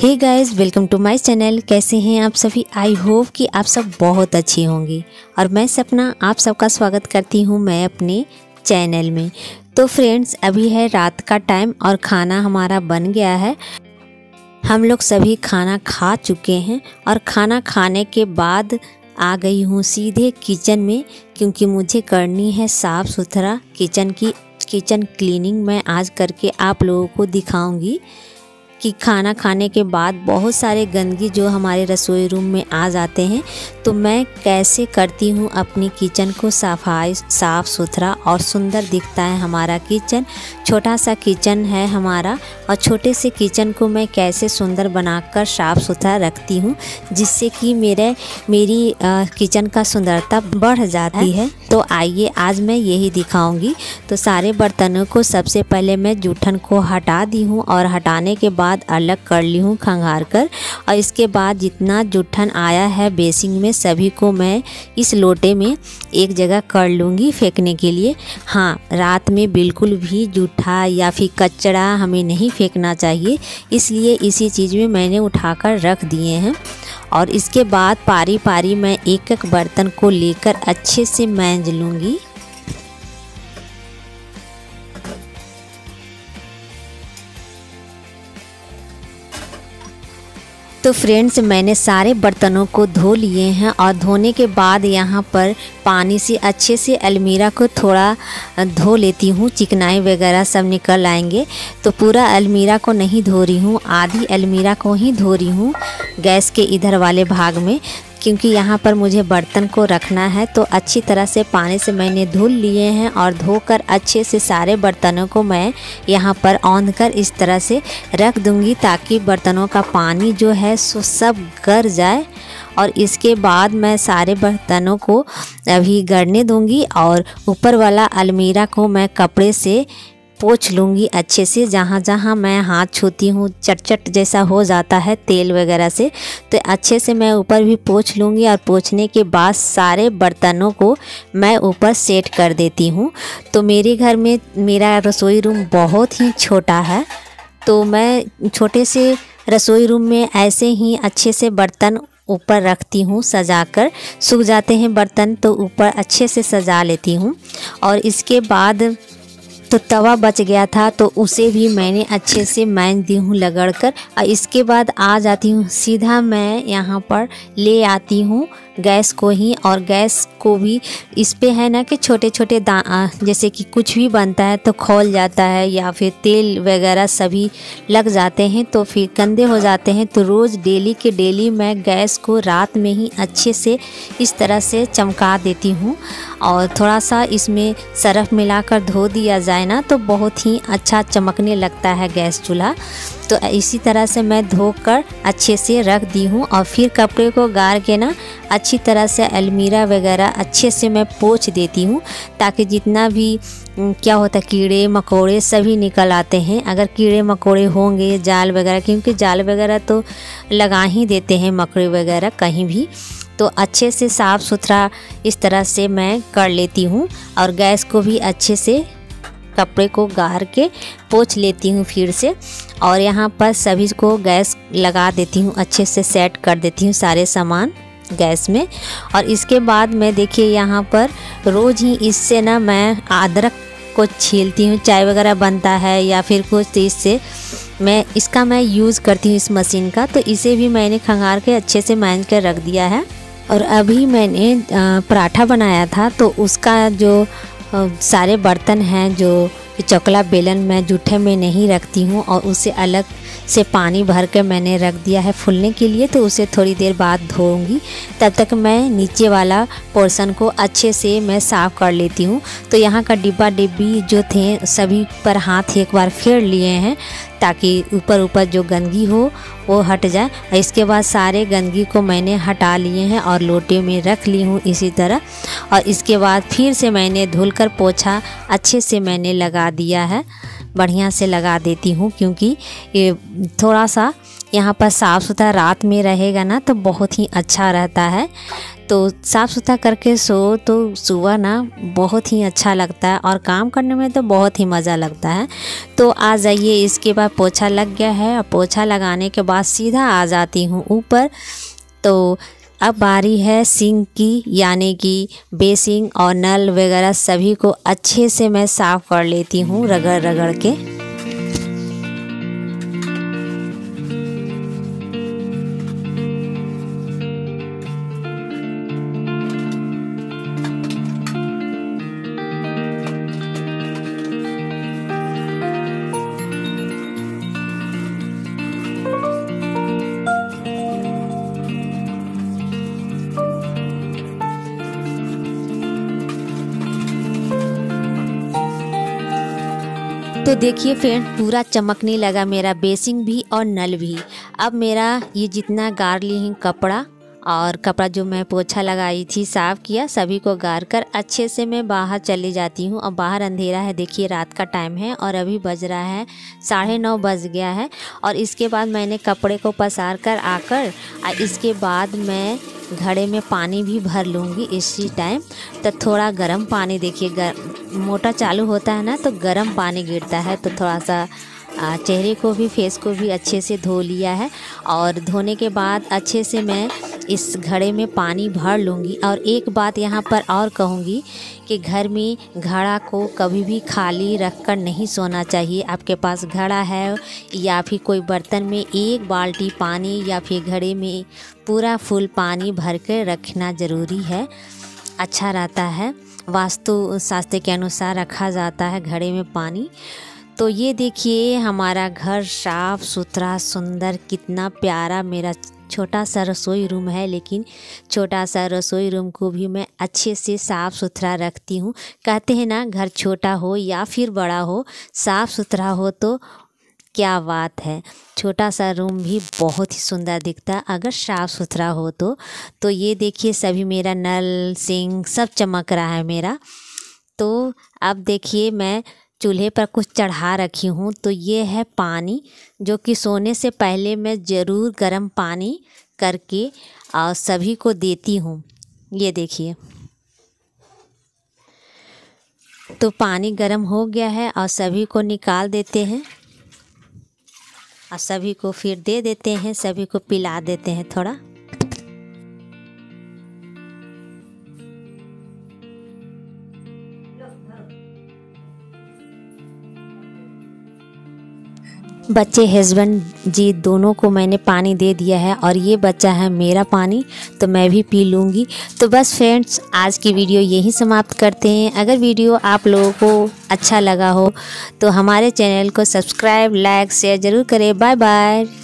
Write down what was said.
Hey guys, welcome to my channel. कैसे हैं आप सभी? आई होप कि आप सब बहुत अच्छे होंगे और मैं सपना आप सबका स्वागत करती हूं मैं अपने चैनल में। तो फ्रेंड्स, अभी है रात का टाइम और खाना हमारा बन गया है। हम लोग सभी खाना खा चुके हैं और खाना खाने के बाद आ गई हूँ सीधे किचन में, क्योंकि मुझे करनी है साफ़ सुथरा किचन क्लीनिंग। मैं आज करके आप लोगों को दिखाऊंगी कि खाना खाने के बाद बहुत सारे गंदगी जो हमारे रसोई रूम में आ जाते हैं, तो मैं कैसे करती हूँ अपनी किचन को साफ़ सुथरा और सुंदर दिखता है हमारा किचन। छोटा सा किचन है हमारा और छोटे से किचन को मैं कैसे सुंदर बनाकर साफ़ सुथरा रखती हूँ, जिससे कि मेरी किचन का सुंदरता बढ़ जाती है। तो आइए आज मैं यही दिखाऊंगी। तो सारे बर्तनों को सबसे पहले मैं जूठन को हटा दी हूँ और हटाने के बाद अलग कर ली हूँ खंगार कर, और इसके बाद जितना जूठन आया है बेसिन में सभी को मैं इस लोटे में एक जगह कर लूँगी फेंकने के लिए। हाँ, रात में बिल्कुल भी जूठा या फिर कचरा हमें नहीं फेंकना चाहिए, इसलिए इसी चीज़ में मैंने उठाकर रख दिए हैं। और इसके बाद पारी पारी मैं एक एक बर्तन को लेकर अच्छे से मांज लूँगी। तो फ्रेंड्स, मैंने सारे बर्तनों को धो लिए हैं और धोने के बाद यहाँ पर पानी से अच्छे से अलमीरा को थोड़ा धो लेती हूँ। चिकनाई वगैरह सब निकल आएंगे, तो पूरा अलमीरा को नहीं धो रही हूँ, आधी अलमीरा को ही धो रही हूँ गैस के इधर वाले भाग में, क्योंकि यहाँ पर मुझे बर्तन को रखना है। तो अच्छी तरह से पानी से मैंने धुल लिए हैं और धोकर अच्छे से सारे बर्तनों को मैं यहाँ पर औंध कर इस तरह से रख दूँगी, ताकि बर्तनों का पानी जो है सो सब गर जाए। और इसके बाद मैं सारे बर्तनों को अभी गड़ने दूँगी और ऊपर वाला अलमीरा को मैं कपड़े से पोंछ लूँगी अच्छे से। जहाँ जहाँ मैं हाथ छूती हूँ चटचट जैसा हो जाता है तेल वगैरह से, तो अच्छे से मैं ऊपर भी पोंछ लूँगी। और पोंछने के बाद सारे बर्तनों को मैं ऊपर सेट कर देती हूँ। तो मेरे घर में मेरा रसोई रूम बहुत ही छोटा है, तो मैं छोटे से रसोई रूम में ऐसे ही अच्छे से बर्तन ऊपर रखती हूँ सजाकर। सूख जाते हैं बर्तन तो ऊपर अच्छे से सजा लेती हूँ। और इसके बाद तो तवा बच गया था, तो उसे भी मैंने अच्छे से मांज दी हूँ लगड़ कर। और इसके बाद आ जाती हूँ सीधा, मैं यहाँ पर ले आती हूँ गैस को ही। और गैस को भी इस पे है ना कि छोटे छोटे जैसे कि कुछ भी बनता है तो खोल जाता है या फिर तेल वगैरह सभी लग जाते हैं, तो फिर गंदे हो जाते हैं। तो रोज़ डेली के डेली मैं गैस को रात में ही अच्छे से इस तरह से चमका देती हूँ और थोड़ा सा इसमें सरफ मिलाकर धो दिया जाए ना, तो बहुत ही अच्छा चमकने लगता है गैस चूल्हा। तो इसी तरह से मैं धोकर अच्छे से रख दी हूँ। और फिर कपड़े को गार के ना अच्छी तरह से अलमीरा वगैरह अच्छे से मैं पोंछ देती हूँ, ताकि जितना भी क्या होता है कीड़े मकोड़े सभी निकल आते हैं। अगर कीड़े मकोड़े होंगे जाल वगैरह, क्योंकि जाल वगैरह तो लगा ही देते हैं मकड़े वगैरह कहीं भी, तो अच्छे से साफ़ सुथरा इस तरह से मैं कर लेती हूँ। और गैस को भी अच्छे से कपड़े को गार के पोंछ लेती हूँ फिर से। और यहाँ पर सभी को गैस लगा देती हूँ, अच्छे से सेट कर देती हूँ सारे सामान गैस में। और इसके बाद मैं देखिए यहाँ पर रोज़ ही इससे ना मैं अदरक को छीलती हूँ, चाय वगैरह बनता है या फिर कुछ, तो इससे मैं इसका यूज़ करती हूँ इस मशीन का। तो इसे भी मैंने खंगार के अच्छे से मांज कर रख दिया है। और अभी मैंने पराठा बनाया था, तो उसका जो सारे बर्तन हैं जो चकला बेलन मैं जूठे में नहीं रखती हूँ और उसे अलग से पानी भर के मैंने रख दिया है फूलने के लिए। तो उसे थोड़ी देर बाद धोऊंगी, तब तक मैं नीचे वाला पोर्शन को अच्छे से मैं साफ़ कर लेती हूँ। तो यहाँ का डिब्बा डिब्बी जो थे सभी पर हाथ एक बार फेर लिए हैं, ताकि ऊपर जो गंदगी हो वो हट जाए। और इसके बाद सारे गंदगी को मैंने हटा लिए हैं और लोटे में रख ली हूँ इसी तरह। और इसके बाद फिर से मैंने धुलकर पोछा अच्छे से मैंने लगा दिया है, बढ़िया से लगा देती हूँ, क्योंकि ये थोड़ा सा यहाँ पर साफ़ सुथरा रात में रहेगा ना तो बहुत ही अच्छा रहता है। तो साफ़ सुथरा करके सो तो सुबह ना बहुत ही अच्छा लगता है और काम करने में तो बहुत ही मज़ा लगता है। तो आ जाइए, इसके बाद पोछा लग गया है और पोछा लगाने के बाद सीधा आ जाती हूँ ऊपर। तो अब बारी है सिंक की, यानी कि बेसिन और नल वगैरह सभी को अच्छे से मैं साफ़ कर लेती हूँ रगड़ रगड़ के। तो देखिए फ्रेंड, पूरा चमकने लगा मेरा बेसिन भी और नल भी। अब मेरा ये जितना गार्लिंग कपड़ा और कपड़ा जो मैं पोछा लगाई थी साफ़ किया, सभी को गार कर अच्छे से मैं बाहर चली जाती हूँ। और बाहर अंधेरा है, देखिए रात का टाइम है और अभी बज रहा है 9:30 बज गया है। और इसके बाद मैंने कपड़े को पसार कर आकर इसके बाद मैं घड़े में पानी भी भर लूँगी इसी टाइम। तो थोड़ा गर्म पानी, देखिए मोटर चालू होता है ना तो गर्म पानी गिरता है, तो थोड़ा सा चेहरे को भी फेस को भी अच्छे से धो लिया है। और धोने के बाद अच्छे से मैं इस घड़े में पानी भर लूँगी। और एक बात यहाँ पर और कहूँगी कि घर में घड़ा को कभी भी खाली रखकर नहीं सोना चाहिए। आपके पास घड़ा है या फिर कोई बर्तन में एक बाल्टी पानी या फिर घड़े में पूरा फुल पानी भर कर रखना ज़रूरी है, अच्छा रहता है। वास्तु शास्त्र के अनुसार रखा जाता है घड़े में पानी। तो ये देखिए हमारा घर साफ़ सुथरा सुंदर, कितना प्यारा मेरा छोटा सा रसोई रूम है। लेकिन छोटा सा रसोई रूम को भी मैं अच्छे से साफ़ सुथरा रखती हूँ। कहते हैं ना, घर छोटा हो या फिर बड़ा हो, साफ़ सुथरा हो तो क्या बात है। छोटा सा रूम भी बहुत ही सुंदर दिखता अगर साफ़ सुथरा हो तो। तो ये देखिए सभी मेरा नल सिंक सब चमक रहा है मेरा। तो अब देखिए मैं चूल्हे पर कुछ चढ़ा रखी हूँ। तो ये है पानी, जो कि सोने से पहले मैं ज़रूर गर्म पानी करके और सभी को देती हूँ। ये देखिए तो पानी गर्म हो गया है और सभी को निकाल देते हैं और सभी को फिर दे देते हैं, सभी को पिला देते हैं थोड़ा। बच्चे हस्बैंड जी दोनों को मैंने पानी दे दिया है और ये बच्चा है मेरा पानी, तो मैं भी पी लूँगी। तो बस फ्रेंड्स, आज की वीडियो यहीं समाप्त करते हैं। अगर वीडियो आप लोगों को अच्छा लगा हो तो हमारे चैनल को सब्सक्राइब, लाइक, शेयर ज़रूर करें। Bye bye.